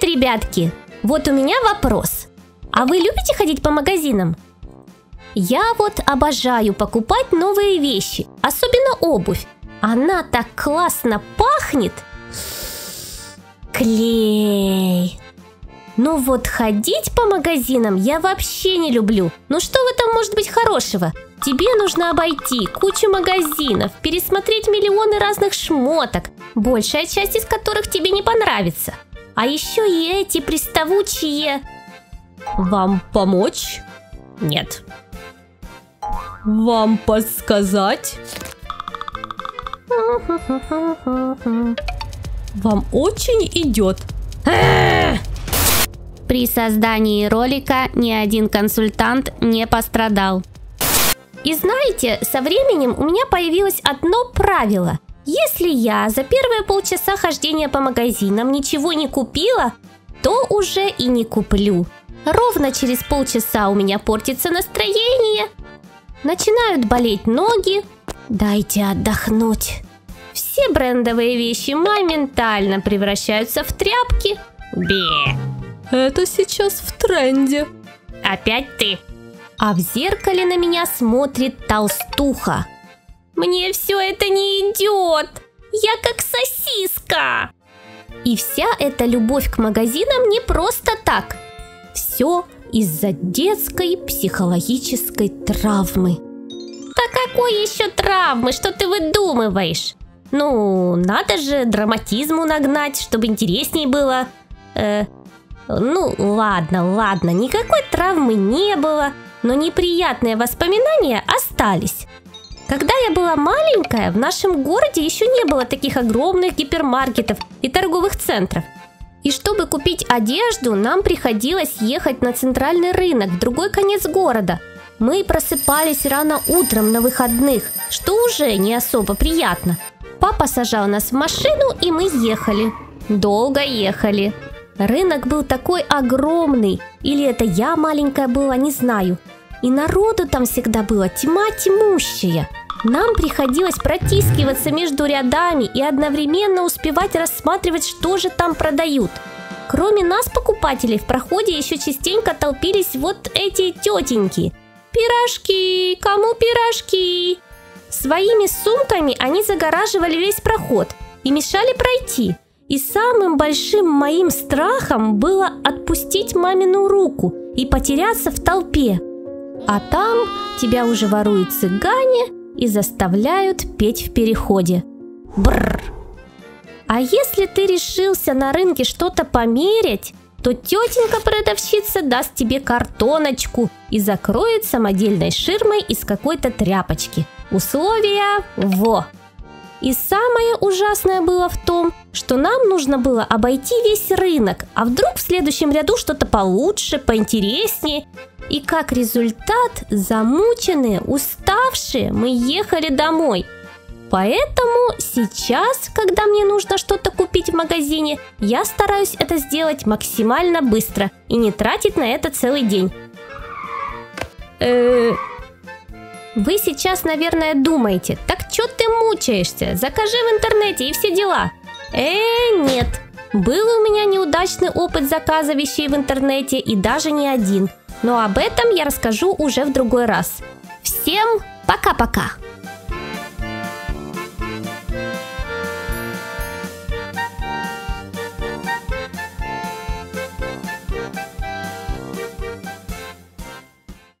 Привет, ребятки! Вот у меня вопрос. А вы любите ходить по магазинам? Я вот обожаю покупать новые вещи, особенно обувь. Она так классно пахнет. Клей. Ну вот ходить по магазинам я вообще не люблю. Ну что в этом может быть хорошего? Тебе нужно обойти кучу магазинов, пересмотреть миллионы разных шмоток, большая часть из которых тебе не понравится. А еще и эти приставучие... Вам помочь? Нет. Вам подсказать? Вам очень идет. При создании ролика ни один консультант не пострадал. И знаете, со временем у меня появилось одно правило. Если я за первые полчаса хождения по магазинам ничего не купила, то уже и не куплю. Ровно через полчаса у меня портится настроение. Начинают болеть ноги. Дайте отдохнуть. Все брендовые вещи моментально превращаются в тряпки. Бе. Это сейчас в тренде. Опять ты. А в зеркале на меня смотрит толстуха. Мне все это не идет. Я как сосиска. И вся эта любовь к магазинам не просто так. Все из-за детской психологической травмы. Да какой еще травмы? Что ты выдумываешь? Ну, надо же драматизму нагнать, чтобы интересней было. Ну, ладно, никакой травмы не было, но неприятные воспоминания остались. Когда я была маленькая, в нашем городе еще не было таких огромных гипермаркетов и торговых центров. И чтобы купить одежду, нам приходилось ехать на центральный рынок в другой конец города. Мы просыпались рано утром на выходных, что уже не особо приятно. Папа сажал нас в машину, и мы ехали. Долго ехали. Рынок был такой огромный, или это я маленькая была, не знаю. И народу там всегда было тьма тьмущая. Нам приходилось протискиваться между рядами и одновременно успевать рассматривать, что же там продают. Кроме нас, покупателей, в проходе еще частенько толпились вот эти тетеньки. Пирожки, кому пирожки? Своими сумками они загораживали весь проход и мешали пройти. И самым большим моим страхом было отпустить мамину руку и потеряться в толпе. А там тебя уже воруют цыгане и заставляют петь в переходе. Бррр. А если ты решился на рынке что-то померить, то тетенька-продавщица даст тебе картоночку и закроет самодельной ширмой из какой-то тряпочки. Условия во! И самое ужасное было в том, что нам нужно было обойти весь рынок, а вдруг в следующем ряду что-то получше, поинтереснее. И как результат, замученные, уставшие, мы ехали домой. Поэтому сейчас, когда мне нужно что-то купить в магазине, я стараюсь это сделать максимально быстро и не тратить на это целый день. Вы сейчас, наверное, думаете, так чё ты мучаешься, закажи в интернете и все дела. Нет, был у меня неудачный опыт заказа вещей в интернете и даже не один, но об этом я расскажу уже в другой раз. Всем пока-пока!